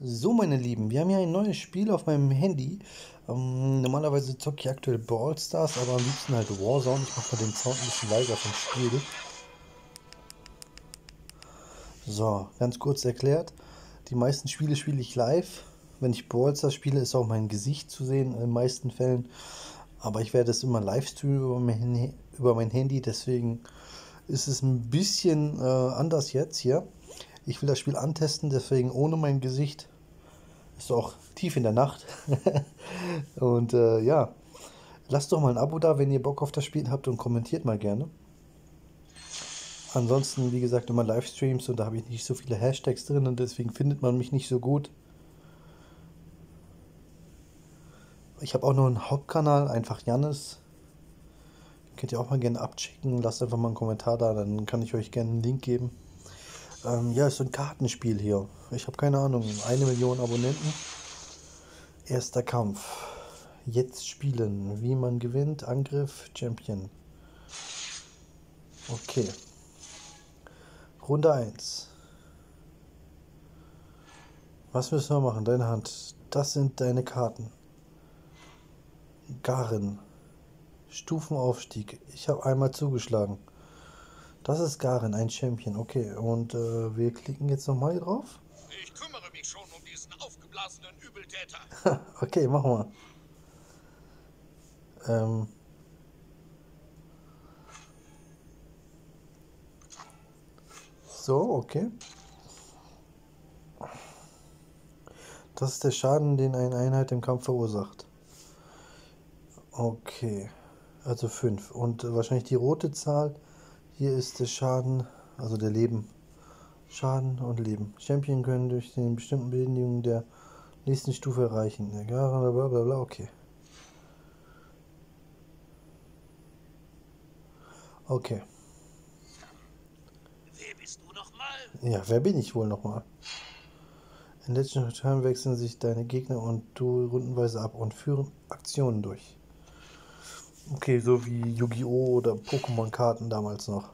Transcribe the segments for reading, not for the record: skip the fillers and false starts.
So, meine Lieben, wir haben hier ein neues Spiel auf meinem Handy. Normalerweise zocke ich aktuell Brawl Stars, aber am liebsten halt Warzone. Ich mache mal den Sound ein bisschen leiser vom Spiel. So, ganz kurz erklärt. Die meisten Spiele spiele ich live. Wenn ich Brawl Stars spiele, ist auch mein Gesicht zu sehen in den meisten Fällen. Aber ich werde es immer live streamen über mein Handy, deswegen ist es ein bisschen anders jetzt hier. Ich will das Spiel antesten, deswegen ohne mein Gesicht. Ist auch tief in der Nacht. Und ja, lasst doch mal ein Abo da, wenn ihr Bock auf das Spiel habt, und kommentiert mal gerne. Ansonsten, wie gesagt, immer Livestreams, und da habe ich nicht so viele Hashtags drin und deswegen findet man mich nicht so gut. Ich habe auch noch einen Hauptkanal, einfach Jannes. Könnt ihr auch mal gerne abchecken. Lasst einfach mal einen Kommentar da, dann kann ich euch gerne einen Link geben. Ja, ist so ein Kartenspiel hier. Ich habe keine Ahnung. 1 Million Abonnenten. Erster Kampf. Jetzt spielen. Wie man gewinnt. Angriff. Champion. Okay. Runde 1. Was müssen wir machen? Deine Hand. Das sind deine Karten. Garen. Stufenaufstieg. Ich habe einmal zugeschlagen. Das ist Garen, ein Champion. Okay, und wir klicken jetzt nochmal hier drauf. Ich kümmere mich schon um diesen aufgeblasenen Übeltäter. Okay, machen wir. So, okay. Das ist der Schaden, den eine Einheit im Kampf verursacht. Okay, also 5. Und wahrscheinlich die rote Zahl. Hier ist der Schaden, also der Leben. Schaden und Leben. Champion können durch den bestimmten Bedingungen der nächsten Stufe erreichen. Egal, bla bla bla, okay. Okay. Wer bist du nochmal? Ja, wer bin ich wohl nochmal? In den letzten Turn wechseln sich deine Gegner und du rundenweise ab und führen Aktionen durch. Okay, so wie Yu-Gi-Oh! Oder Pokémon-Karten damals noch.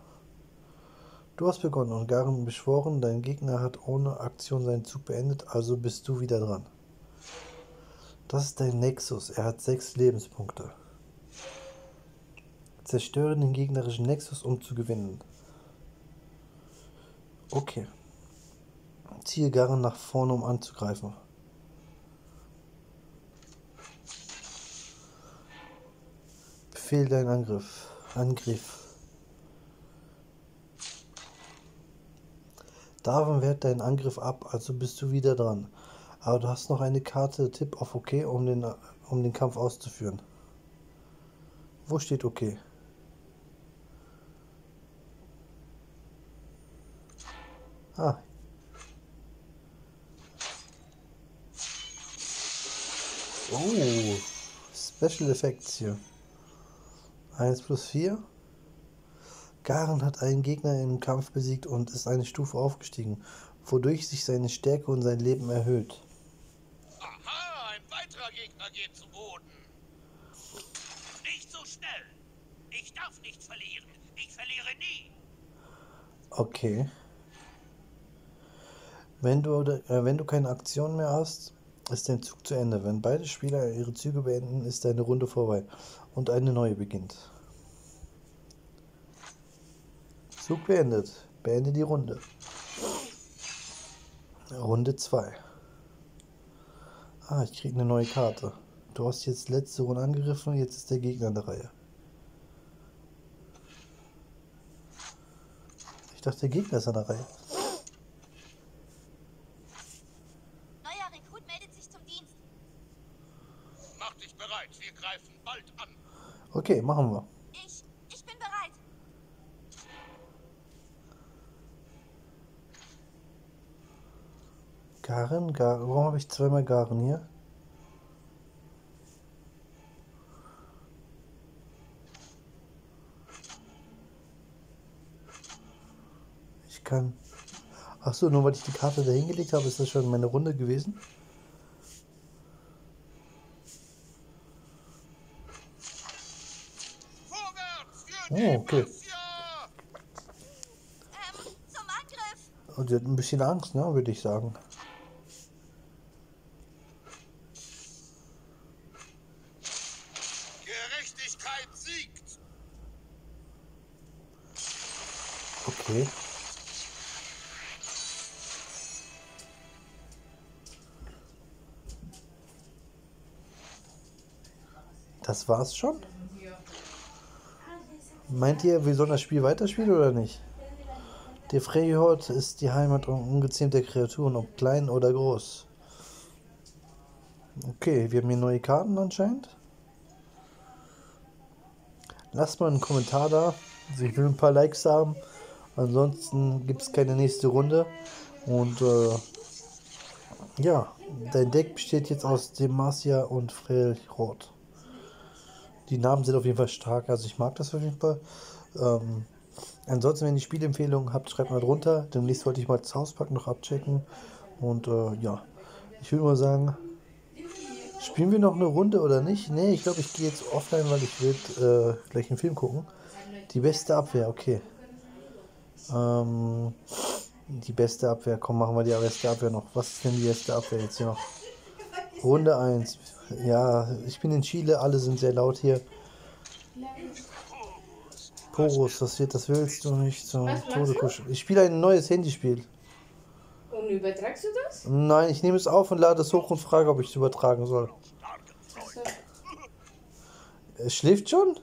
Du hast begonnen und Garen beschworen, dein Gegner hat ohne Aktion seinen Zug beendet, also bist du wieder dran. Das ist dein Nexus, er hat 6 Lebenspunkte. Zerstöre den gegnerischen Nexus, um zu gewinnen. Okay. Ziehe Garen nach vorne, um anzugreifen. Befehl deinen Angriff. Davon wehrt deinen Angriff ab, also bist du wieder dran. Aber du hast noch eine Karte, Tipp auf OK, um den Kampf auszuführen. Wo steht OK? Ah. Oh, Special Effects hier. 1+4. Garen hat einen Gegner im Kampf besiegt und ist eine Stufe aufgestiegen, wodurch sich seine Stärke und sein Leben erhöht. Aha, ein weiterer Gegner geht zu Boden. Nicht so schnell. Ich darf nicht verlieren. Ich verliere nie. Okay. Wenn du keine Aktion mehr hast, ist dein Zug zu Ende. Wenn beide Spieler ihre Züge beenden, ist deine Runde vorbei und eine neue beginnt. Zug beendet. Beende die Runde. Runde 2. Ah, ich kriege eine neue Karte. Du hast jetzt letzte Runde angegriffen, jetzt ist der Gegner an der Reihe. Ich dachte, der Gegner ist an der Reihe. Okay, machen wir. Ich bin bereit. Garen. Warum habe ich zweimal Garen hier? Ich kann... Achso, nur weil ich die Karte da hingelegt habe, ist das schon meine Runde gewesen. Oh, okay. Zum Angriff. Und sie hat ein bisschen Angst, ne, würde ich sagen. Okay. Das war's schon? Meint ihr, wir sollen das Spiel weiterspielen oder nicht? Der Freljord ist die Heimat ungezähmter Kreaturen, ob klein oder groß. Okay, wir haben hier neue Karten anscheinend. Lasst mal einen Kommentar da. Also ich will ein paar Likes haben. Ansonsten gibt es keine nächste Runde. Und ja, dein Deck besteht jetzt aus Demacia und Freljord. Die Namen sind auf jeden Fall stark, also ich mag das auf jeden Fall. Ansonsten, wenn ihr Spielempfehlungen habt, schreibt mal drunter. Demnächst wollte ich mal South Park noch abchecken. Und ja, ich würde mal sagen, spielen wir noch eine Runde oder nicht? Ne, ich glaube, ich gehe jetzt offline, weil ich will gleich einen Film gucken. Die beste Abwehr, okay. Die beste Abwehr, komm, machen wir die beste Abwehr noch. Was ist denn die beste Abwehr jetzt hier noch? Runde 1. Ja, ich bin in Chile, alle sind sehr laut hier. Poros, das wird, das willst du nicht zum Tode kuscheln. Ich spiele ein neues Handyspiel. Und übertragst du das? Nein, ich nehme es auf und lade es hoch und frage, ob ich es übertragen soll. So. Es schläft schon?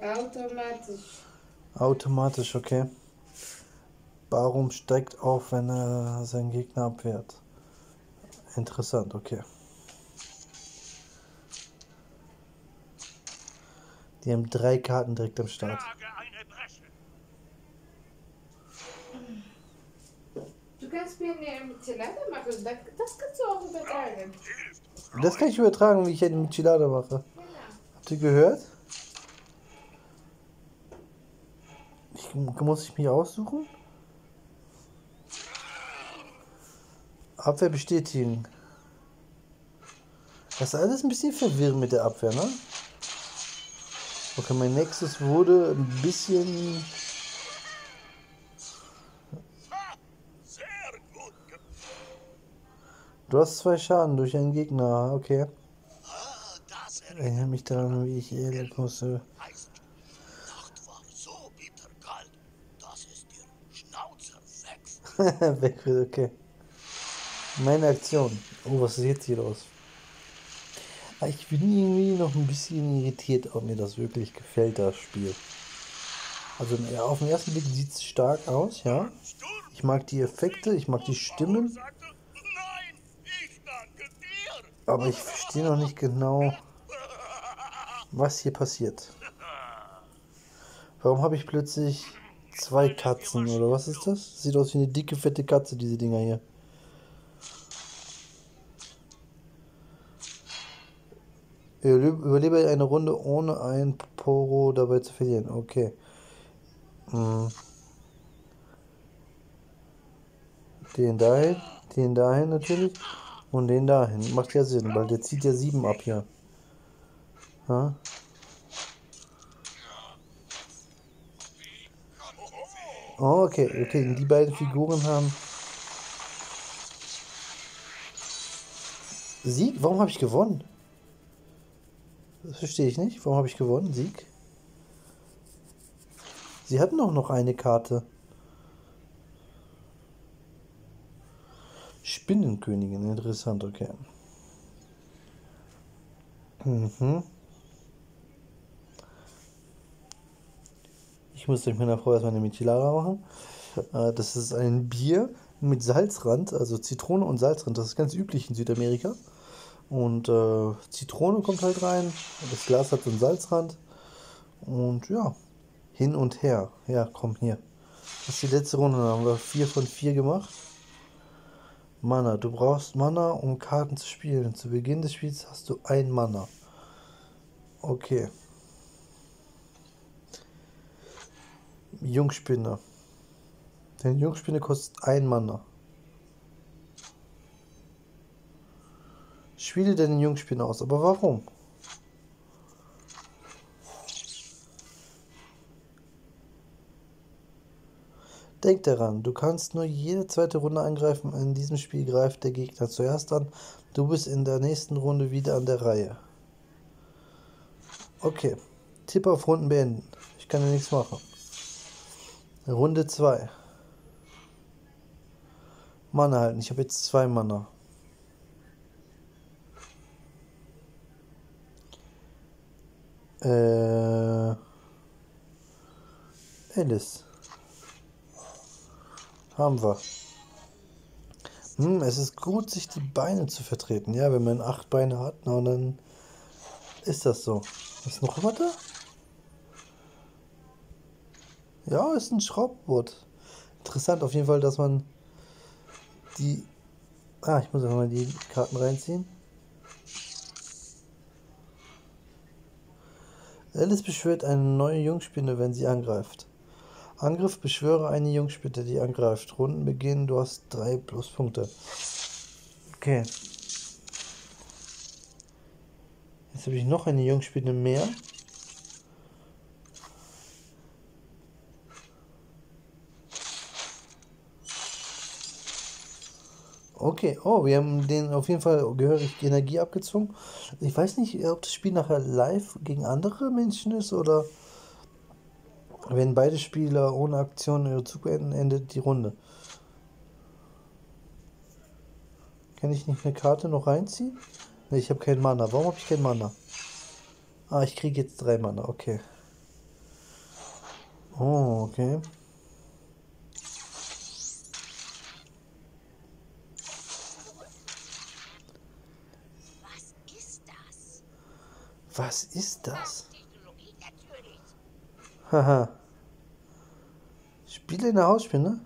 Automatisch. Automatisch, okay. Warum steigt auf, wenn er seinen Gegner abwehrt? Interessant, okay. Die haben 3 Karten direkt am Start. Du kannst mir eine Michelada machen, das kannst du auch übertragen. Das kann ich übertragen, wie ich eine Michelada mache. Habt ihr gehört? Muss ich mich aussuchen? Abwehr bestätigen. Das ist alles ein bisschen verwirrend mit der Abwehr, ne? Okay, mein nächstes wurde ein bisschen... Du hast 2 Schaden durch einen Gegner, okay. Ich erinnere mich daran, wie ich ehrlich musste. Weg wird, okay. Meine Aktion. Oh, was ist jetzt hier los? Ich bin irgendwie noch ein bisschen irritiert, ob mir das wirklich gefällt, das Spiel. Also auf den ersten Blick sieht es stark aus, ja. Ich mag die Effekte, ich mag die Stimmen. Aber ich verstehe noch nicht genau, was hier passiert. Warum habe ich plötzlich 2 Katzen, oder was ist das? Sieht aus wie eine dicke, fette Katze, diese Dinger hier. Überlebe eine Runde ohne ein Poro dabei zu verlieren. Okay. Den dahin natürlich und den dahin. Macht ja Sinn, weil der zieht ja 7 ab hier. Ja. Oh, okay, die beiden Figuren haben... Sieg? Warum habe ich gewonnen? Das verstehe ich nicht. Warum habe ich gewonnen? Sieg? Sie hatten doch noch eine Karte. Spinnenkönigin, interessant, okay. Mhm. Ich musste mit meiner Frau erstmal eine Michelada machen. Das ist ein Bier mit Salzrand, also Zitrone und Salzrand. Das ist ganz üblich in Südamerika. Und Zitrone kommt halt rein. Das Glas hat so einen Salzrand. Und ja, hin und her. Ja, komm hier. Das ist die letzte Runde. Da haben wir 4 von 4 gemacht. Mana. Du brauchst Mana, um Karten zu spielen. Zu Beginn des Spiels hast du 1 Mana. Okay. Jungspinne. Denn Jungspinne kostet 1 Mana. Spiele deine Jungspinne aus, aber warum? Denk daran, du kannst nur jede zweite Runde angreifen. In diesem Spiel greift der Gegner zuerst an. Du bist in der nächsten Runde wieder an der Reihe. Okay. Tipp auf Runden beenden. Ich kann ja nichts machen. Runde 2. Mana halten. Ich habe jetzt 2 Mana. Alice. Haben wir. Es ist gut, sich die Beine zu vertreten. Ja, wenn man 8 Beine hat, na, dann ist das so. Ist noch was da? Ja, ist ein Schraubbot. Interessant auf jeden Fall, dass man die... Ah, ich muss einfach mal die Karten reinziehen. Alice beschwört eine neue Jungspinne, wenn sie angreift. Angriff, beschwöre eine Jungspinne, die angreift. Runden beginnen, du hast 3 Pluspunkte. Okay. Jetzt habe ich noch eine Jungspinne mehr. Okay, oh, wir haben denen auf jeden Fall gehörig Energie abgezogen. Ich weiß nicht, ob das Spiel nachher live gegen andere Menschen ist oder... Wenn beide Spieler ohne Aktion ihre Zug beenden, endet die Runde. Kann ich nicht eine Karte noch reinziehen? Ne, ich habe keinen Mana. Warum habe ich keinen Mana? Ah, ich kriege jetzt 3 Mana. Okay. Oh, okay. Was ist das? Was ist das? Haha. Spiele in der Hausspinne?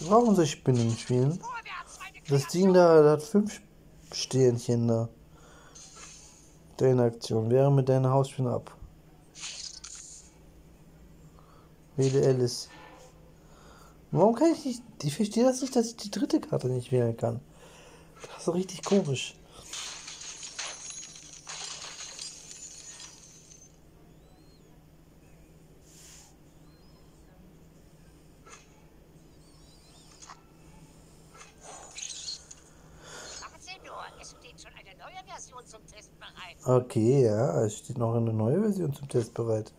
Warum soll ich Spinnen spielen? Das Ding da, das hat 5 Sternchen da. Deine Aktion. Wäre mit deiner Hausspinne ab. Wähle Alice. Warum kann ich nicht... Ich verstehe das nicht, dass ich die dritte Karte nicht wählen kann. Das ist so richtig komisch. Okay, ja, es steht noch eine neue Version zum Test bereit.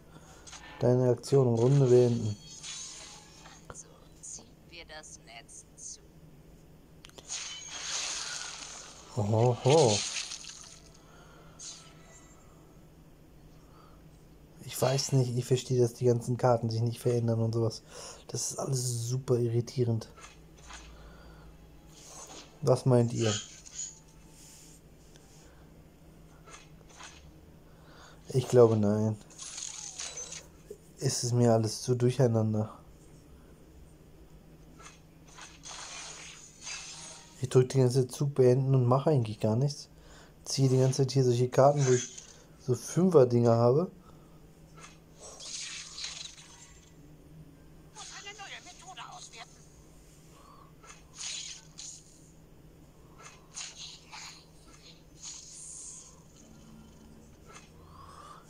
Deine Aktion um Runde beenden. Oho. Ich weiß nicht, ich verstehe, dass die ganzen Karten sich nicht verändern und sowas. Das ist alles super irritierend. Was meint ihr? Ich glaube, nein. Es ist mir alles zu durcheinander. Ich drücke die ganze Zeit Zug beenden und mache eigentlich gar nichts. Ziehe die ganze Zeit hier solche Karten, wo ich so 5er-Dinger habe. Und eine neue Methode auswerten.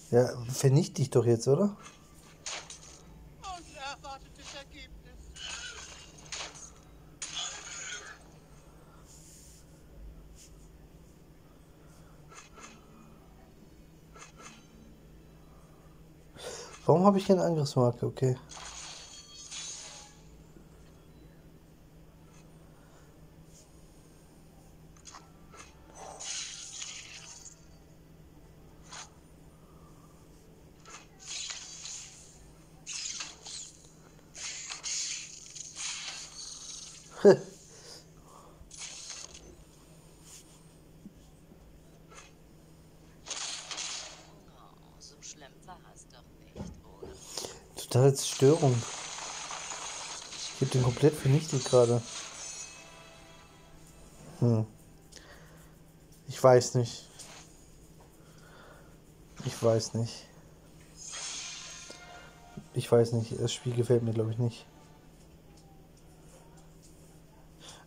Ja, vernichte ich doch jetzt, oder? Warum habe ich keine Angriffsmarke? Okay. Als Störung. Ich habe den komplett vernichtet gerade. Ich weiß nicht. Ich weiß nicht. Ich weiß nicht. Das Spiel gefällt mir, glaube ich, nicht.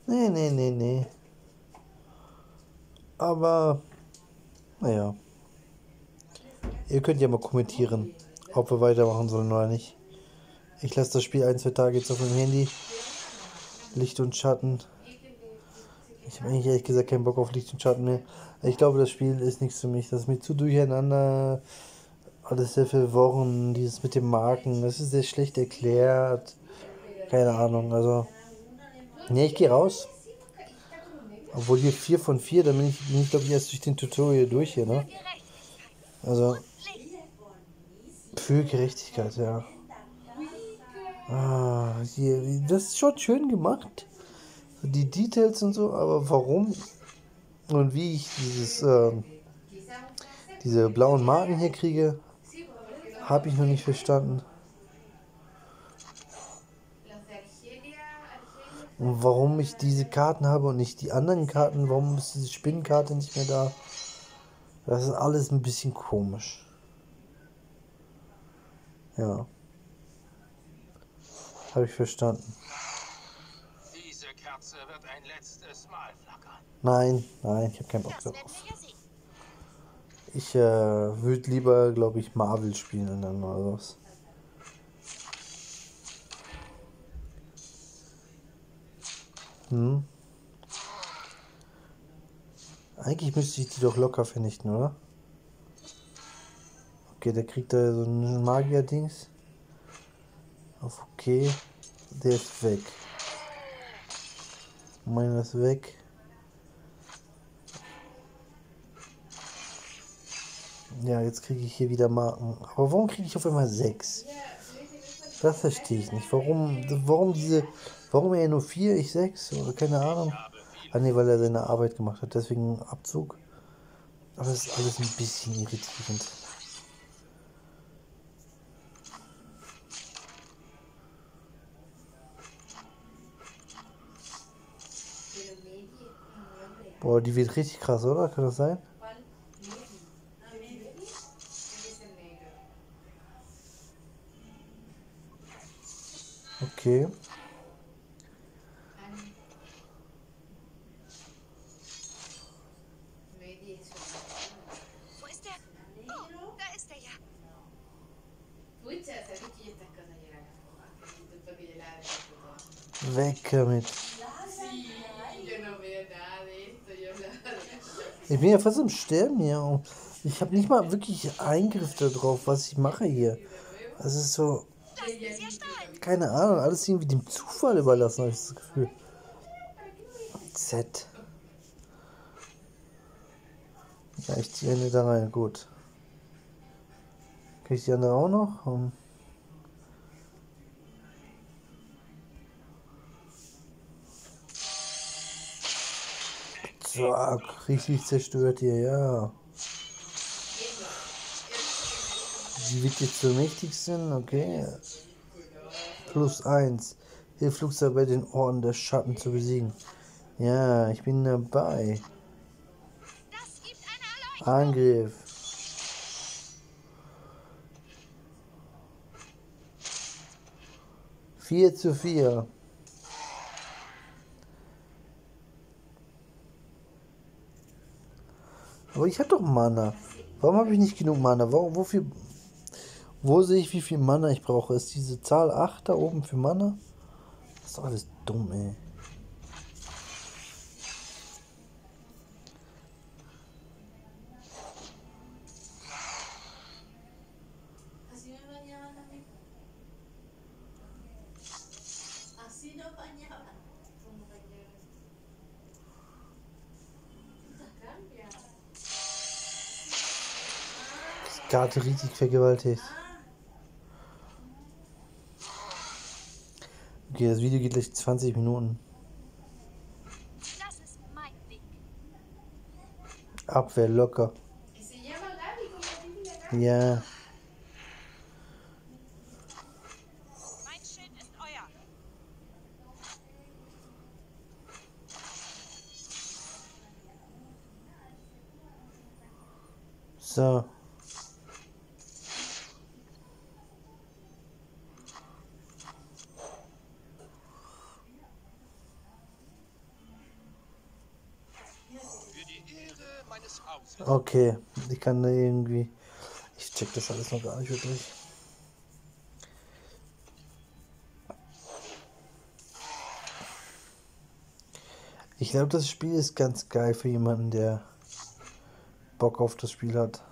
Nee, nee, nee, nee. Aber naja. Ihr könnt ja mal kommentieren, ob wir weitermachen sollen oder nicht. Ich lasse das Spiel 1-2 Tage jetzt auf dem Handy Licht und Schatten. Ich habe eigentlich ehrlich gesagt keinen Bock auf Licht und Schatten mehr. Ich glaube, das Spiel ist nichts für mich. Das ist mir zu durcheinander. Alles sehr verworren. Dieses mit den Marken. Das ist sehr schlecht erklärt. Keine Ahnung. Also. Ne, ich gehe raus. Obwohl hier 4 von 4, dann bin ich glaube ich erst durch den Tutorial durch hier, ne? Also. Für Gerechtigkeit, ja. Ah, hier. Das ist schon schön gemacht. Die Details und so, aber warum und wie ich diese blauen Marken hier kriege, habe ich noch nicht verstanden. Und warum ich diese Karten habe und nicht die anderen Karten, warum ist diese Spinnenkarte nicht mehr da? Das ist alles ein bisschen komisch. Ja. Habe ich verstanden. Wird ein letztes Mal flackern. Nein, ich habe keinen Bock darauf. Ich würde lieber, glaube ich, Marvel spielen dann mal was. Hm. Eigentlich müsste ich die doch locker vernichten, oder? Okay, der kriegt da so ein Magier-Dings. Auf okay. Der ist weg. Meiner ist weg. Ja, jetzt kriege ich hier wieder Marken. Aber warum kriege ich auf einmal 6? Das verstehe ich nicht. Warum er nur 4, ich 6? Oder keine Ahnung. Ah ne, weil er seine Arbeit gemacht hat. Deswegen Abzug. Aber das ist alles ein bisschen irritierend. Boah, die wird richtig krass, oder? Kann das sein? Okay. Wo ist der? Oh, da ist er ja. Weg damit. Ich bin ja fast am Sterben hier und ich habe nicht mal wirklich Eingriff darauf, was ich mache hier. Das ist so, keine Ahnung, alles irgendwie dem Zufall überlassen, habe ich das Gefühl. Z. Ja, ich ziehe eine da rein, gut. Kriege ich die andere auch noch? So, richtig zerstört hier, ja. Sie wird jetzt zur mächtigsten, okay. +1. Hilft dabei, den Orden der Schatten zu besiegen. Ja, ich bin dabei. Angriff. Vier zu 4. Aber ich habe doch Mana. Warum habe ich nicht genug Mana? Wo sehe ich, wie viel Mana ich brauche? Ist diese Zahl 8 da oben für Mana? Das ist doch alles dumm, ey. Karte richtig vergewaltigt. Okay, das Video geht gleich 20 Minuten. Abwehr locker. Ja. So. Okay, ich kann da irgendwie. Ich check das alles noch gar nicht wirklich. Ich glaube, das Spiel ist ganz geil für jemanden, der Bock auf das Spiel hat.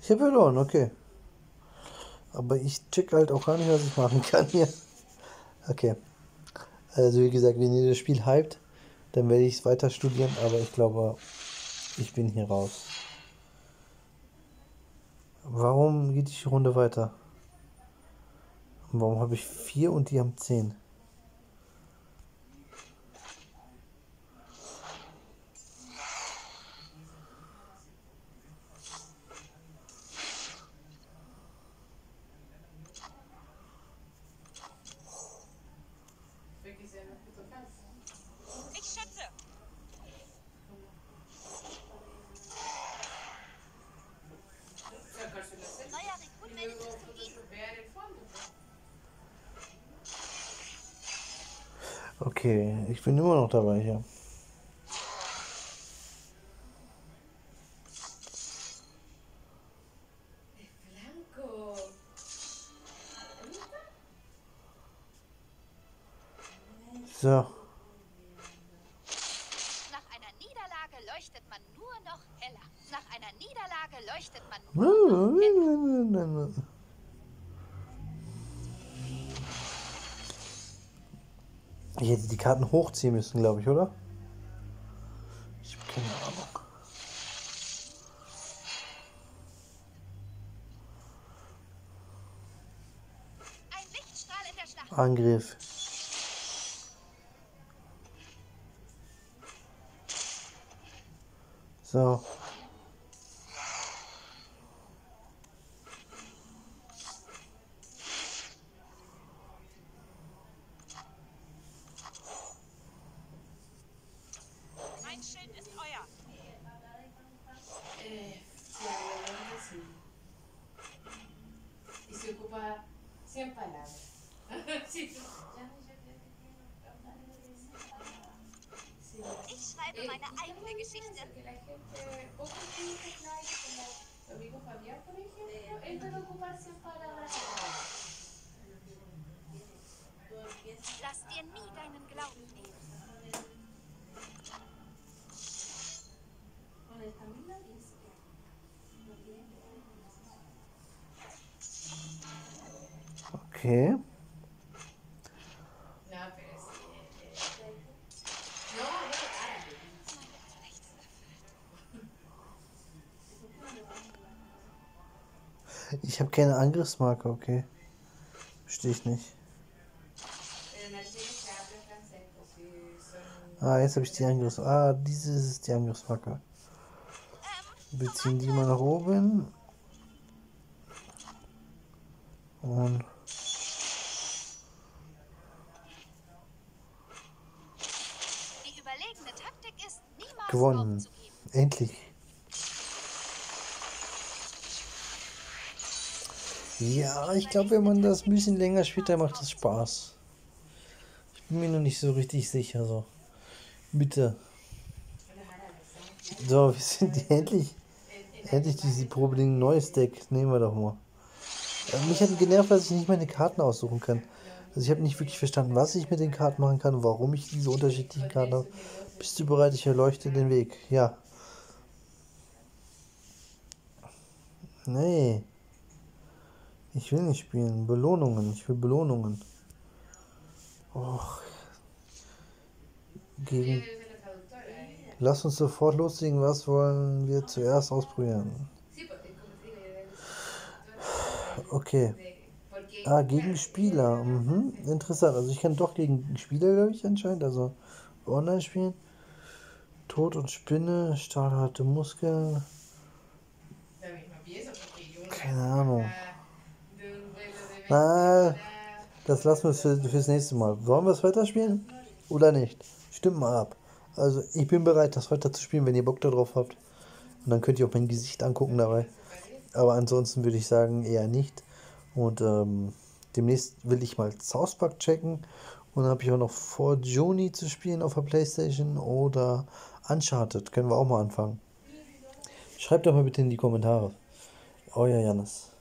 Ich habe verloren, okay. Aber ich check halt auch gar nicht, was ich machen kann hier. Okay. Also wie gesagt, wenn ihr das Spiel hypt, dann werde ich es weiter studieren, aber ich glaube, ich bin hier raus. Warum geht die Runde weiter? Und warum habe ich 4 und die haben 10? Okay, ich bin immer noch dabei hier. So. Nach einer Niederlage leuchtet man nur noch heller. Nach einer Niederlage leuchtet man nur noch heller. Ich hätte die Karten hochziehen müssen, glaube ich, oder? Ich habe keine Ahnung. Ein Lichtstrahl in der Schlacht. Angriff. So. Okay. Ich habe keine Angriffsmarke, okay. Verstehe ich nicht. Ah, jetzt habe ich die Angriffsmarke. Ah, diese ist die Angriffsmarke. Wir ziehen die mal nach oben. Und... gewonnen. Endlich. Ja, ich glaube, wenn man das ein bisschen länger spielt, dann macht das Spaß. Ich bin mir noch nicht so richtig sicher. So. Bitte. So, wir sind endlich diese Probe, den neues Deck. Nehmen wir doch mal. Mich hat genervt, dass ich nicht meine Karten aussuchen kann. Also ich habe nicht wirklich verstanden, was ich mit den Karten machen kann, warum ich diese unterschiedlichen Karten habe. Bist du bereit? Ich erleuchte den Weg. Ja. Nee. Ich will nicht spielen. Belohnungen. Ich will Belohnungen. Och. Gegen... Lass uns sofort loslegen. Was wollen wir zuerst ausprobieren? Okay. Ah, gegen Spieler. Mhm. Interessant. Also ich kann doch gegen Spieler, glaube ich, anscheinend. Also online spielen. Tod und Spinne, stahlharte Muskeln. Keine Ahnung. Na, das lassen wir fürs nächste Mal. Wollen wir es weiterspielen? Oder nicht? Stimmt mal ab. Also ich bin bereit, das weiter zu spielen, wenn ihr Bock darauf habt. Und dann könnt ihr auch mein Gesicht angucken dabei. Aber ansonsten würde ich sagen, eher nicht. Und demnächst will ich mal South Park checken. Und dann habe ich auch noch vor, Juni zu spielen auf der Playstation oder Uncharted. Können wir auch mal anfangen. Schreibt doch mal bitte in die Kommentare. Euer Jannes.